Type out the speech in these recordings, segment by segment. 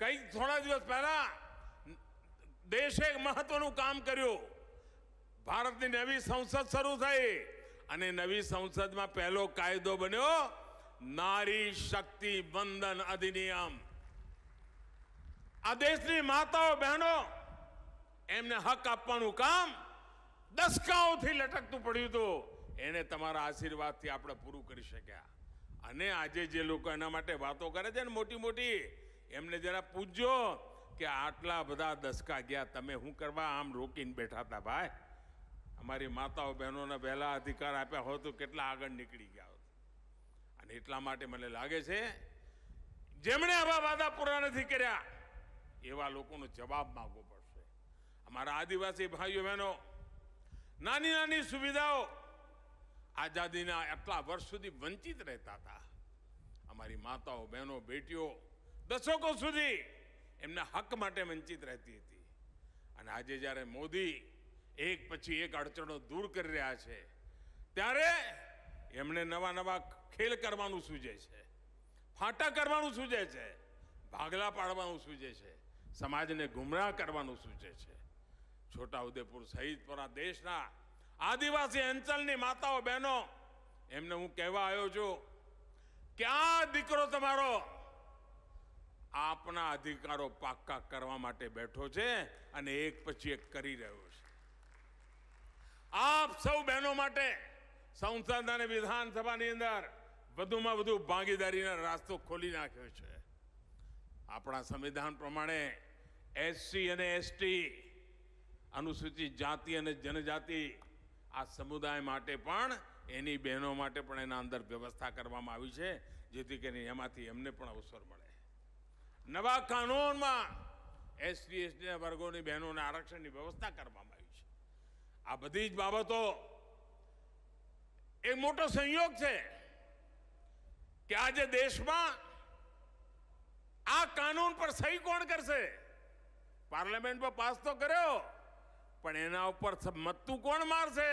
कई थोड़ा दिवस पहला देशे एक महत्वનું કામ કર્યું। ભારતની નવી સંસદ શરૂ થઈ અને નવી સંસદમાં પહેલો કાયદો બન્યો નારી શક્તિ વંદન અધિનિયમ। આ દેશની માતાઓ બહેનો એમને હક આપવાનું કામ દશકાઓથી લટકતું પડ્યું તો એને તમારા આશીર્વાદથી આપણે પૂરું કરી શક્યા। અને આજે જે લોકો એના માટે વાતો કરે છે ને મોટી મોટી એમને જરા પૂછજો कि आटला बधा दसका गया तमे हूँ करवा आम रोकीने बैठा था भाई। अमारी माताओ बहनों ने पहला अधिकार आप्या हो तो केटला आगळ निकळी गया होत। अने एटला माटे मने लागे छे जेमणे आवा वादा पूरा नथी कर्या एवा लोकोनो जवाब मांगवो पड़शे। अमारा आदिवासी भाईओ बहनों नानी नानी सुविधाओं आजादीना आटला वर्ष सुधी वंचित रहता था। अमारी माताओ बहनों बेटीओ दशको सुधी एमना हक माटे वंचित रहती थी। अने आजे ज्यारे मोदी एक पछी एक अड़चणों दूर करी रह्या छे त्यारे एमणे नवा नवा खेल करवानुं सूझे छे, फाटा करवानुं सूझे छे, भागला पाडवानुं सूझे छे, समाजने गुमराह करवानुं सूझे छे। छोटाउदेपुर सहित पूरा देशना आदिवासी अंचलनी माताओ बहनों एमने हूँ कहेवा आव्यो छुं के आ दीकरो तमारो आपना अधिकारों पाक्का करवा माटे बैठो छे अने एक पछी एक करी रह्यो छे। आप सौ बहनों माटे संसद अने विधानसभानी अंदर वधुमां वधु भागीदारीनो रास्तो खोली नाख्यो छे। आपणा संविधान प्रमाणे एससी अने एसटी अनुसूचित जाति अने जनजाति आ समुदाय माटे पण एनी बहनों माटे पण एना अंदर व्यवस्था करवामां आवी छे जेथी करीने एमांथी एમને પણ અવસર મળે। नवा कानून में एसटी एसटी वर्गों की बहनों ने आरक्षण की व्यवस्था करवामां आवी छे। आ बधी ज बाबतो एक मोटो संयोग छे कि आज देश में आ कानून पर सही कोण करशे। पार्लिमेंट में पास तो कर्यो पण एना उपर मत्तु कोण मारशे।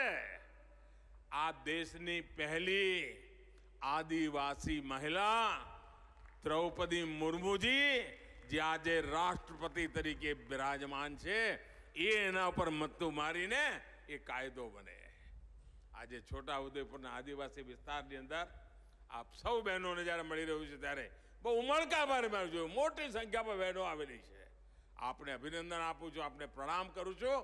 आ देशनी पहली आदिवासी महिला द्रौपदी मुर्मू जी जे आजे राष्ट्रपति तरीके विराजमान छे ए एना पर मत्तु मारीने ए कायदो बने। आजे छोटाउदेपुरना आदिवासी विस्तारनी अंदर आप सौ बहनों ने ज्यारे मळी रह्युं छे त्यारे बहु उमळकाभेर मोटी संख्यामां बहनों आवेली छे। आपने अभिनंदन आपू छुं, आपने प्रणाम करूं छुं।